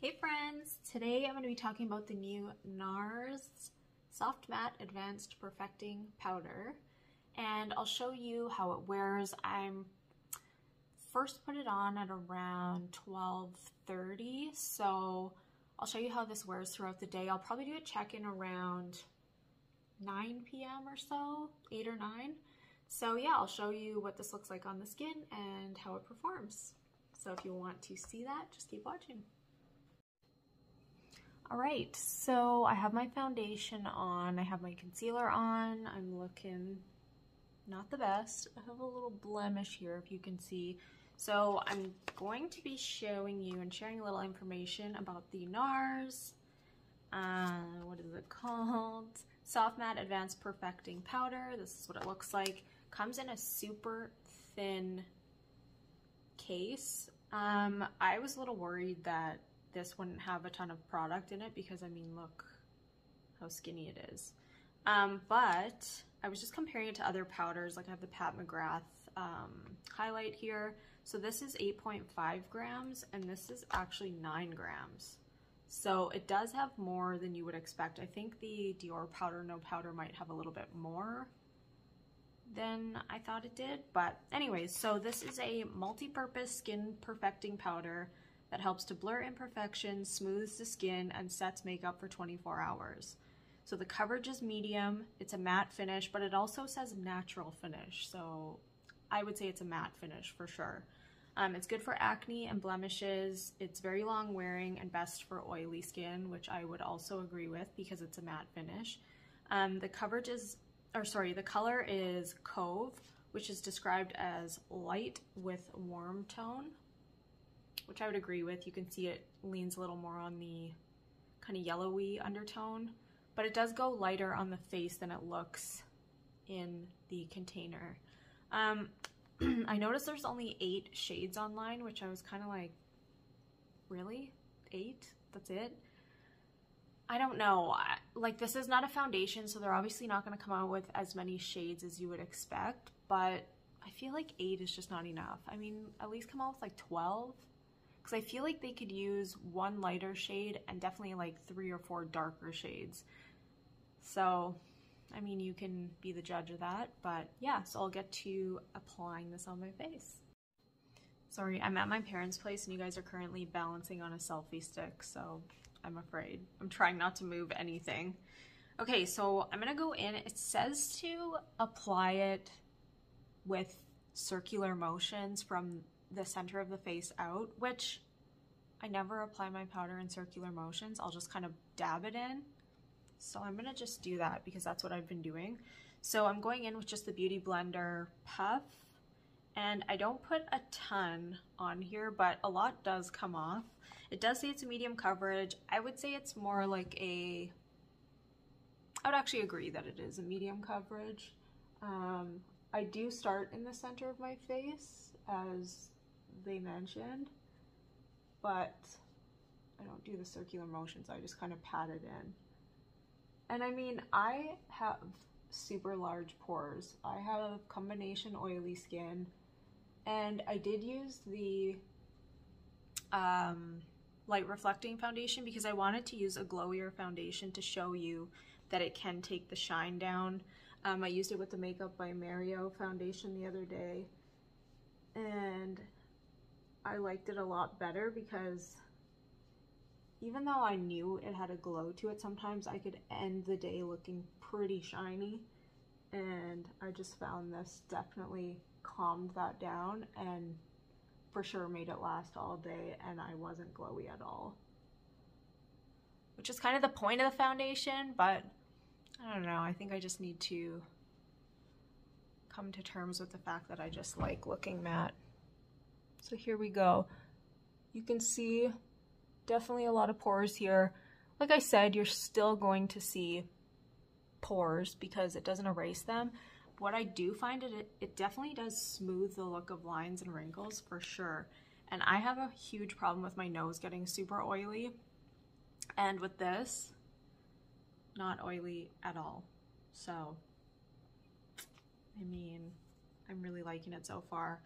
Hey friends! Today I'm going to be talking about the new NARS Soft Matte Advanced Perfecting Powder, and I'll show you how it wears. I'm first put it on at around 12:30, so I'll show you how this wears throughout the day. I'll probably do a check-in around 9 p.m. or so, 8 or 9. So yeah, I'll show you what this looks like on the skin and how it performs. So if you want to see that, just keep watching. Alright, so I have my foundation on, I have my concealer on, I'm looking not the best. I have a little blemish here if you can see. So I'm going to be showing you and sharing a little information about the NARS, what is it called? Soft Matte Advanced Perfecting Powder. This is what it looks like. Comes in a super thin case. I was a little worried that this wouldn't have a ton of product in it because, I mean, look how skinny it is. But I was just comparing it to other powders. Like, I have the Pat McGrath highlight here. So this is 8.5 grams and this is actually 9 grams. So it does have more than you would expect. I think the Dior Powder No Powder might have a little bit more than I thought it did. But anyways, so this is a multi-purpose skin perfecting powder that helps to blur imperfections, smooths the skin, and sets makeup for 24 hours. So the coverage is medium, it's a matte finish, but it also says natural finish, so I would say it's a matte finish for sure. It's good for acne and blemishes, it's very long wearing, and best for oily skin, which I would also agree with because it's a matte finish. The color is Cove, which is described as light with warm tone, which I would agree with. You can see it leans a little more on the kind of yellowy undertone, but it does go lighter on the face than it looks in the container. I noticed there's only 8 shades online, which I was kind of like, really? 8? That's it? I don't know. Like, this is not a foundation, so they're obviously not going to come out with as many shades as you would expect, but I feel like 8 is just not enough. I mean, at least come out with like 12. I feel like they could use one lighter shade and definitely like 3 or 4 darker shades. So, I mean, you can be the judge of that, but yeah, so I'll get to applying this on my face. Sorry, I'm at my parents' place and you guys are currently balancing on a selfie stick, so I'm afraid. I'm trying not to move anything. Okay, so I'm gonna go in. It says to apply it with circular motions from the center of the face out, which I never apply my powder in circular motions. I'll just kind of dab it in. So I'm gonna just do that because that's what I've been doing. So I'm going in with just the Beauty Blender Puff, and I don't put a ton on here, but a lot does come off. It does say it's a medium coverage. I would say it's more like a, I would actually agree that it is a medium coverage. I do start in the center of my face, as they mentioned, but I don't do the circular motions. I just kind of pat it in. And I mean, I have super large pores. I have combination oily skin, and I did use the light reflecting foundation because I wanted to use a glowier foundation to show you that it can take the shine down. I used it with the Makeup by Mario foundation the other day, and I liked it a lot better because even though I knew it had a glow to it, sometimes I could end the day looking pretty shiny, and I just found this definitely calmed that down and for sure made it last all day, and I wasn't glowy at all, which is kind of the point of the foundation. But I don't know, I think I just need to come to terms with the fact that I just like looking matte. So here we go. You can see definitely a lot of pores here. Like I said, you're still going to see pores because it doesn't erase them. What I do find is it definitely does smooth the look of lines and wrinkles for sure. And I have a huge problem with my nose getting super oily. And with this, not oily at all. So, I mean, I'm really liking it so far.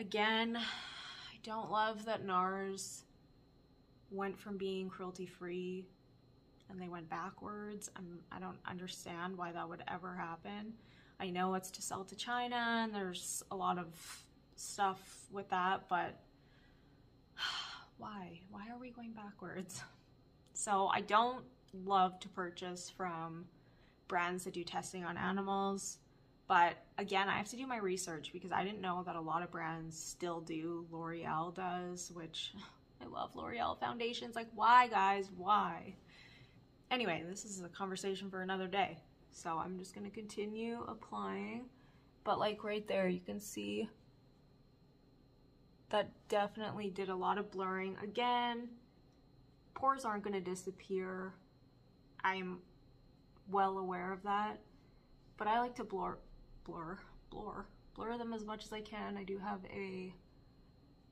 Again, I don't love that NARS went from being cruelty-free and they went backwards. I don't understand why that would ever happen. I know it's to sell to China and there's a lot of stuff with that, but why? Why are we going backwards? So I don't love to purchase from brands that do testing on animals, but again, I have to do my research because I didn't know that a lot of brands still do. L'Oreal does, which I love L'Oreal foundations. Like, why, guys? Why? Anyway, this is a conversation for another day. So I'm just going to continue applying. But like right there, you can see that definitely did a lot of blurring. Again, pores aren't going to disappear. I'm well aware of that. But I like to blur them as much as I can. I do have a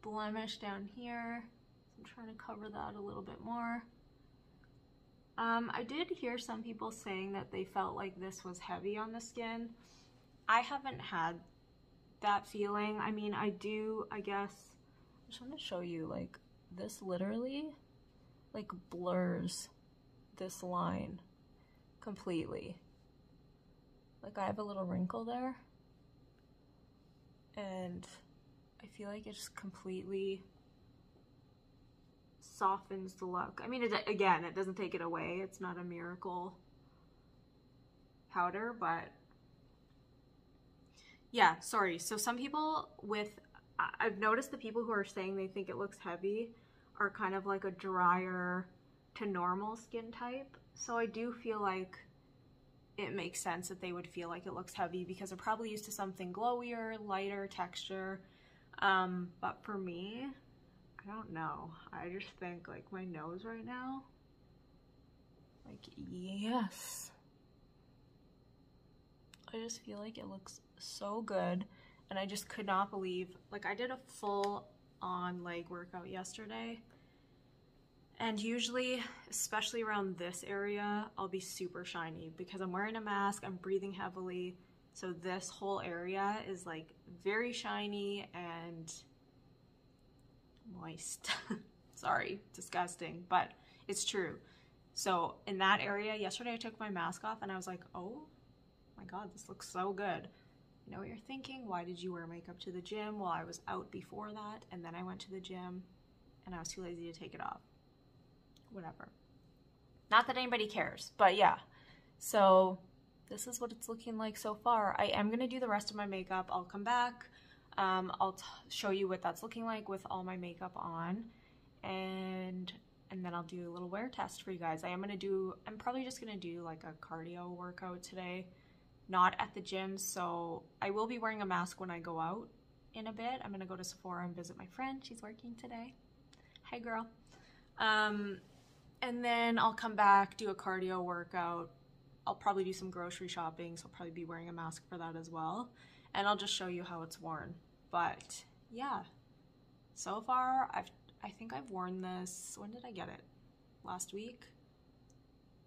blemish down here. So I'm trying to cover that a little bit more. I did hear some people saying that they felt like this was heavy on the skin. I haven't had that feeling. I mean, I do, I guess. I just want to show you, like, this literally, like, blurs this line completely. Like, I have a little wrinkle there, and I feel like it just completely softens the look. I mean, again, it doesn't take it away. It's not a miracle powder, but yeah, sorry. So some people with, I've noticed the people who are saying they think it looks heavy are kind of like a drier to normal skin type. So I do feel like it makes sense that they would feel like it looks heavy because they're probably used to something glowier, lighter texture. But for me, I don't know. I just think, like, my nose right now, like, yes. I just feel like it looks so good, and I just could not believe, like, I did a full-on leg workout yesterday, and usually, especially around this area, I'll be super shiny because I'm wearing a mask, I'm breathing heavily, so this whole area is, like, very shiny and moist. Sorry, disgusting, but it's true. So in that area, yesterday I took my mask off and I was like, oh my God, this looks so good. You know what you're thinking? Why did you wear makeup to the gym? Well, I was out before that, and then I went to the gym and I was too lazy to take it off. Whatever. Not that anybody cares, but yeah. So this is what it's looking like so far. I am gonna do the rest of my makeup. I'll come back. I'll show you what that's looking like with all my makeup on, and then I'll do a little wear test for you guys. I'm probably just gonna do like a cardio workout today, not at the gym, so I will be wearing a mask when I go out in a bit. I'm gonna go to Sephora and visit my friend. She's working today. Hi, girl. And then I'll come back, do a cardio workout. I'll probably do some grocery shopping, so I'll probably be wearing a mask for that as well. And I'll just show you how it's worn. But yeah, so far, I think I've worn this, when did I get it? Last week?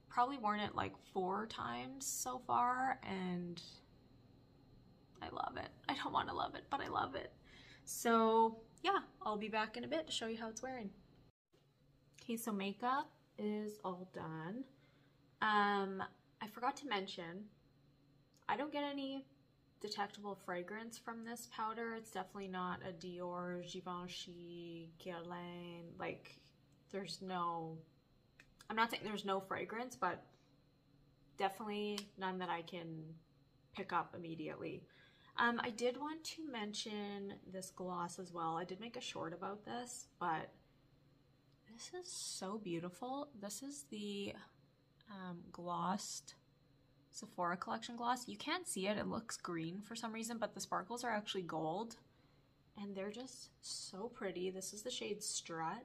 Probably worn it like 4 times so far, and I love it. I don't want to love it, but I love it. So yeah, I'll be back in a bit to show you how it's wearing. Okay, so makeup is all done. I forgot to mention, I don't get any detectable fragrance from this powder. It's definitely not a Dior, Givenchy, Guerlain, like, there's no, I'm not saying there's no fragrance, but definitely none that I can pick up immediately. I did want to mention this gloss as well. I did make a short about this, but this is so beautiful. This is the Glossed Sephora collection gloss. You can't see it, it looks green for some reason, but the sparkles are actually gold and they're just so pretty. This is the shade Strut,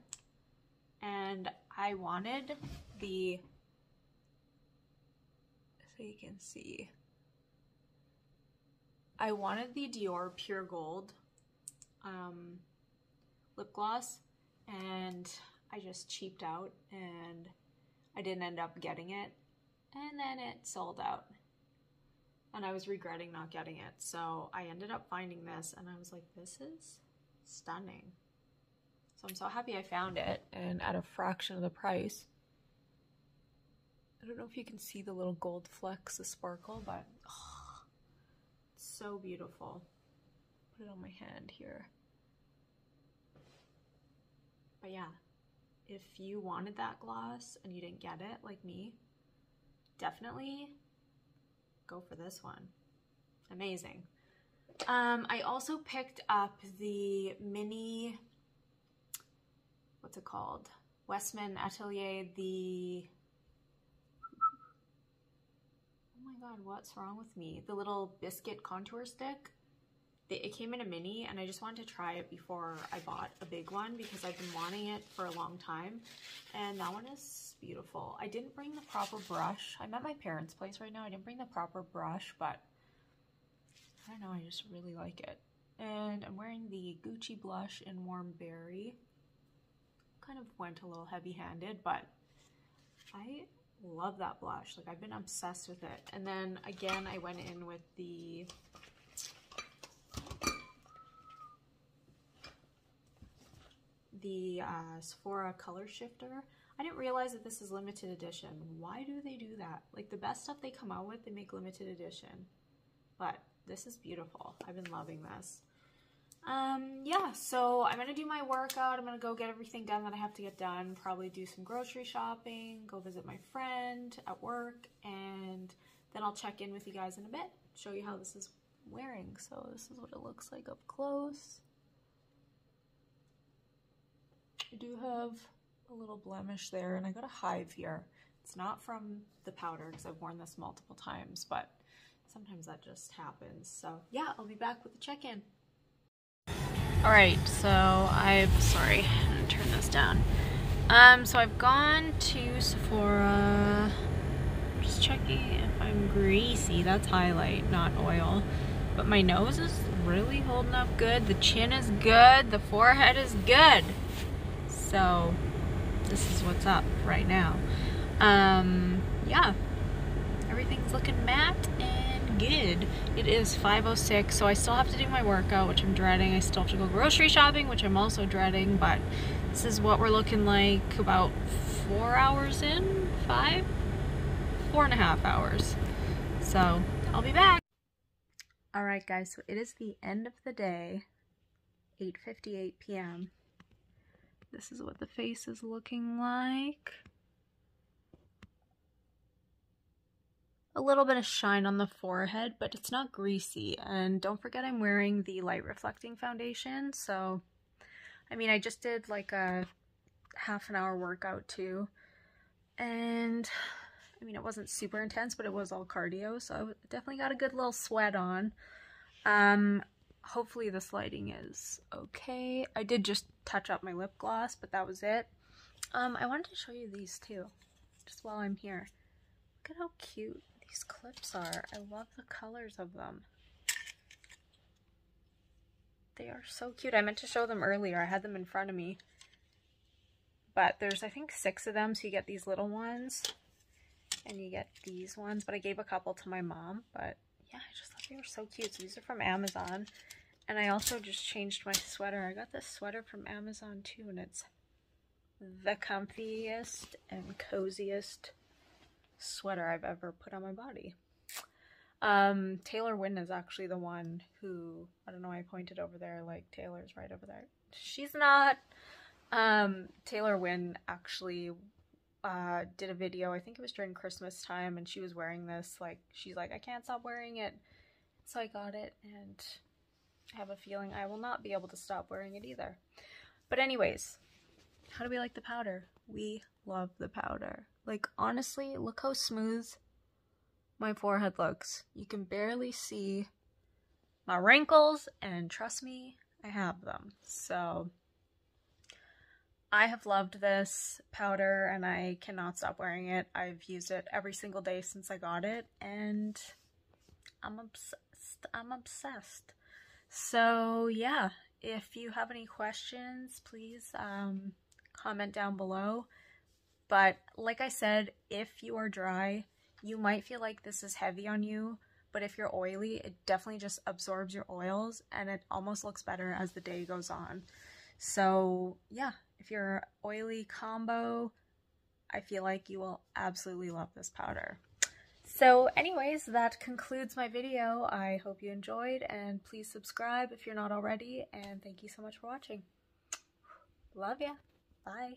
and I wanted the, so you can see, I wanted the Dior Pure Gold lip gloss, and I just cheaped out and I didn't end up getting it. And then it sold out and I was regretting not getting it. So I ended up finding this and I was like, this is stunning. So I'm so happy I found it, and at a fraction of the price. I don't know if you can see the little gold flecks, the sparkle, but oh, it's so beautiful. Put it on my hand here. But yeah, if you wanted that gloss and you didn't get it, like me, definitely go for this one. Amazing. I also picked up the mini, what's it called? Westman Atelier, the, oh my God, what's wrong with me? The little biscuit contour stick. It came in a mini, and I just wanted to try it before I bought a big one because I've been wanting it for a long time, and that one is beautiful. I didn't bring the proper brush. I'm at my parents' place right now. I didn't bring the proper brush, but I don't know, I just really like it. And I'm wearing the Gucci blush in Warm Berry. Kind of went a little heavy-handed, but I love that blush. Like, I've been obsessed with it. And then again, I went in with the Sephora Color Shifter. I didn't realize that this is limited edition. Why do they do that? Like, the best stuff they come out with, they make limited edition. But this is beautiful. I've been loving this. Yeah, so I'm gonna do my workout. I'm gonna go get everything done that I have to get done. Probably do some grocery shopping, go visit my friend at work, and then I'll check in with you guys in a bit, show you how this is wearing. So this is what it looks like up close. I do have a little blemish there, and I got a hive here. It's not from the powder because I've worn this multiple times, but sometimes that just happens. So yeah, I'll be back with the check-in. All right, so I'm gonna turn this down. So I've gone to Sephora. I'm just checking if I'm greasy. That's highlight, not oil. But my nose is really holding up good. The chin is good. The forehead is good. So this is what's up right now. Yeah, everything's looking matte and good. It is 5:06, so I still have to do my workout, which I'm dreading. I still have to go grocery shopping, which I'm also dreading, but this is what we're looking like about 4 hours in, five? 4.5 hours. So I'll be back. All right, guys, so it is the end of the day, 8:58 p.m. This is what the face is looking like. A little bit of shine on the forehead, but it's not greasy. And don't forget, I'm wearing the light reflecting foundation. So, I mean, I just did like a half-an-hour workout too. And, I mean, it wasn't super intense, but it was all cardio. So I definitely got a good little sweat on. Hopefully this lighting is okay. I did just touch up my lip gloss, but that was it. I wanted to show you these too, just while I'm here. Look at how cute these clips are. I love the colors of them. They are so cute. I meant to show them earlier. I had them in front of me. But there's, I think, 6 of them, so you get these little ones, and you get these ones, but I gave a couple to my mom, but yeah, I just thought they were so cute. So these are from Amazon. And I also just changed my sweater. I got this sweater from Amazon too, and it's the comfiest and coziest sweater I've ever put on my body. Taylor Wynn is actually the one who, I don't know, I pointed over there, like Taylor's right over there. She's not. Taylor Wynn actually did a video, I think it was during Christmas time, and she was wearing this, like, she's like, I can't stop wearing it. So I got it, and I have a feeling I will not be able to stop wearing it either. But anyways, how do we like the powder? We love the powder. Like, honestly, look how smooth my forehead looks. You can barely see my wrinkles, and trust me, I have them. So I have loved this powder, and I cannot stop wearing it. I've used it every single day since I got it, and I'm obsessed. I'm obsessed. So yeah, if you have any questions, please comment down below. But like I said, if you are dry, you might feel like this is heavy on you, but if you're oily, it definitely just absorbs your oils, and it almost looks better as the day goes on. So yeah, if you're an oily combo, I feel like you will absolutely love this powder. So anyways, that concludes my video. I hope you enjoyed, and please subscribe if you're not already, and thank you so much for watching. Love ya. Bye.